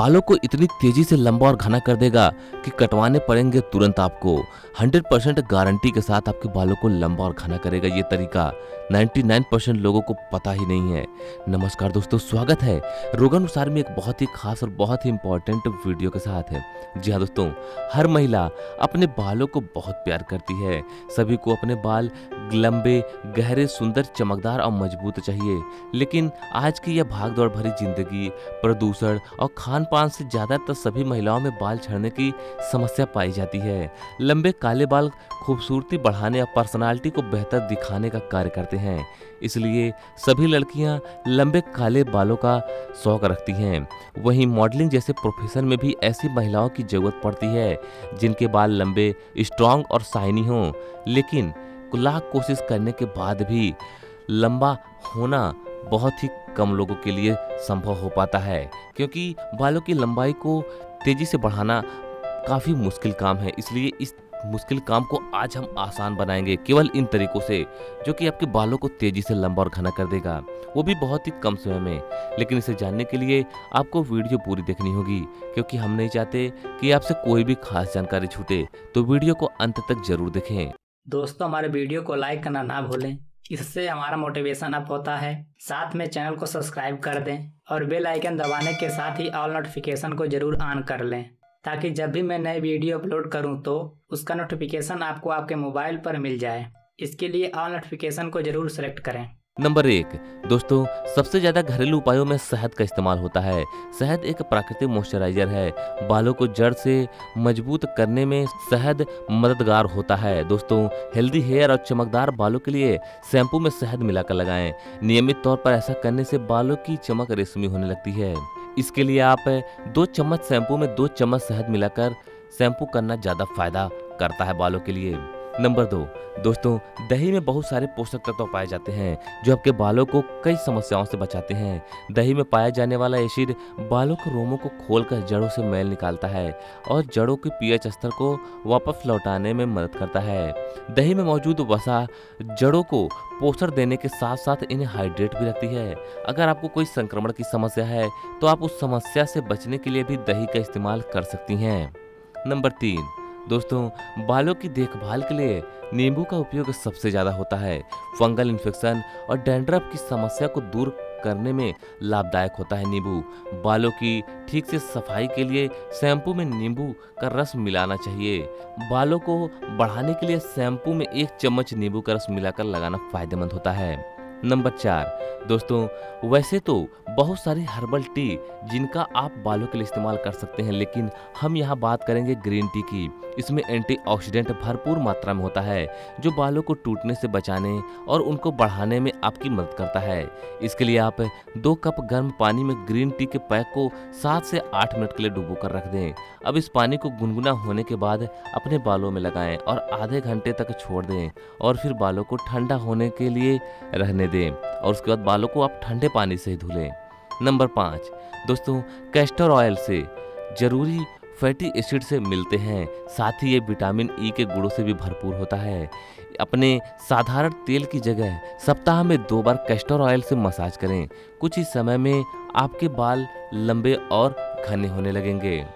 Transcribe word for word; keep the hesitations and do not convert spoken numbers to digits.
बालों को इतनी तेजी से लंबा और घना कर देगा कि कटवाने पड़ेंगे तुरंत आपको। सौ परसेंट गारंटी के साथ आपके बालों को लंबा और घना करेगा ये तरीका, निन्यानवे परसेंट लोगों को पता ही नहीं है। नमस्कार दोस्तों, स्वागत है रोगानुसार में एक बहुत ही खास और बहुत ही इम्पोर्टेंट वीडियो के साथ है। जी हाँ दोस्तों, हर महिला अपने बालों को बहुत प्यार करती है। सभी को अपने बाल लंबे, गहरे, सुंदर, चमकदार और मजबूत चाहिए, लेकिन आज की यह भागदौड़ भरी जिंदगी, प्रदूषण और खानपान से ज़्यादातर सभी महिलाओं में बाल झड़ने की समस्या पाई जाती है। लंबे काले बाल खूबसूरती बढ़ाने और पर्सनालिटी को बेहतर दिखाने का कार्य करते हैं, इसलिए सभी लड़कियां लंबे काले बालों का शौक रखती हैं। वहीं मॉडलिंग जैसे प्रोफेशन में भी ऐसी महिलाओं की ज़रूरत पड़ती है जिनके बाल लंबे, स्ट्रॉन्ग और शाइनी हों, लेकिन लाख कोशिश करने के बाद भी लंबा होना बहुत ही कम लोगों के लिए संभव हो पाता है, क्योंकि बालों की लंबाई को तेज़ी से बढ़ाना काफ़ी मुश्किल काम है। इसलिए इस मुश्किल काम को आज हम आसान बनाएंगे केवल इन तरीकों से, जो कि आपके बालों को तेज़ी से लंबा और घना कर देगा, वो भी बहुत ही कम समय में। लेकिन इसे जानने के लिए आपको वीडियो पूरी देखनी होगी, क्योंकि हम नहीं चाहते कि आपसे कोई भी खास जानकारी छूटे, तो वीडियो को अंत तक ज़रूर देखें। दोस्तों, हमारे वीडियो को लाइक करना ना भूलें, इससे हमारा मोटिवेशन अप होता है। साथ में चैनल को सब्सक्राइब कर दें और बेल आइकन दबाने के साथ ही ऑल नोटिफिकेशन को जरूर ऑन कर लें, ताकि जब भी मैं नए वीडियो अपलोड करूं तो उसका नोटिफिकेशन आपको आपके मोबाइल पर मिल जाए। इसके लिए ऑल नोटिफिकेशन को जरूर सेलेक्ट करें। नंबर एक, दोस्तों सबसे ज़्यादा घरेलू उपायों में शहद का इस्तेमाल होता है। शहद एक प्राकृतिक मॉइस्चराइजर है। बालों को जड़ से मजबूत करने में शहद मददगार होता है। दोस्तों, हेल्दी हेयर और चमकदार बालों के लिए शैम्पू में शहद मिलाकर लगाएं। नियमित तौर पर ऐसा करने से बालों की चमक रेशमी होने लगती है। इसके लिए आप दो चम्मच शैम्पू में दो चम्मच शहद मिलाकर शैम्पू करना ज़्यादा फायदा करता है बालों के लिए। नंबर दो, दोस्तों दही में बहुत सारे पोषक तत्व पाए जाते हैं जो आपके बालों को कई समस्याओं से बचाते हैं। दही में पाया जाने वाला एसिड बालों के रोमों को खोलकर जड़ों से मैल निकालता है और जड़ों के पीएच स्तर को वापस लौटाने में मदद करता है। दही में मौजूद वसा जड़ों को पोषण देने के साथ साथ इन्हें हाइड्रेट भी रखती है। अगर आपको कोई संक्रमण की समस्या है तो आप उस समस्या से बचने के लिए भी दही का इस्तेमाल कर सकती हैं। नंबर तीन, दोस्तों बालों की देखभाल के लिए नींबू का उपयोग सबसे ज़्यादा होता है। फंगल इन्फेक्शन और डैंड्रफ की समस्या को दूर करने में लाभदायक होता है नींबू। बालों की ठीक से सफाई के लिए शैम्पू में नींबू का रस मिलाना चाहिए। बालों को बढ़ाने के लिए शैम्पू में एक चम्मच नींबू का रस मिलाकर लगाना फायदेमंद होता है। नंबर चार, दोस्तों वैसे तो बहुत सारी हर्बल टी जिनका आप बालों के लिए इस्तेमाल कर सकते हैं, लेकिन हम यहाँ बात करेंगे ग्रीन टी की। इसमें एंटीऑक्सीडेंट भरपूर मात्रा में होता है जो बालों को टूटने से बचाने और उनको बढ़ाने में आपकी मदद करता है। इसके लिए आप दो कप गर्म पानी में ग्रीन टी के पैक को सात से आठ मिनट के लिए डुबो कर रख दें। अब इस पानी को गुनगुना होने के बाद अपने बालों में लगाएं और आधे घंटे तक छोड़ दें और फिर बालों को ठंडा होने के लिए रहने दें और उसके बाद बालों को आप ठंडे पानी से ही धुलें। नंबर पाँच, दोस्तों कैस्टर ऑयल से जरूरी फैटी एसिड से मिलते हैं, साथ ही ये विटामिन ई के गुणों से भी भरपूर होता है। अपने साधारण तेल की जगह सप्ताह में दो बार कैस्टर ऑयल से मसाज करें। कुछ ही समय में आपके बाल लंबे और घने होने लगेंगे।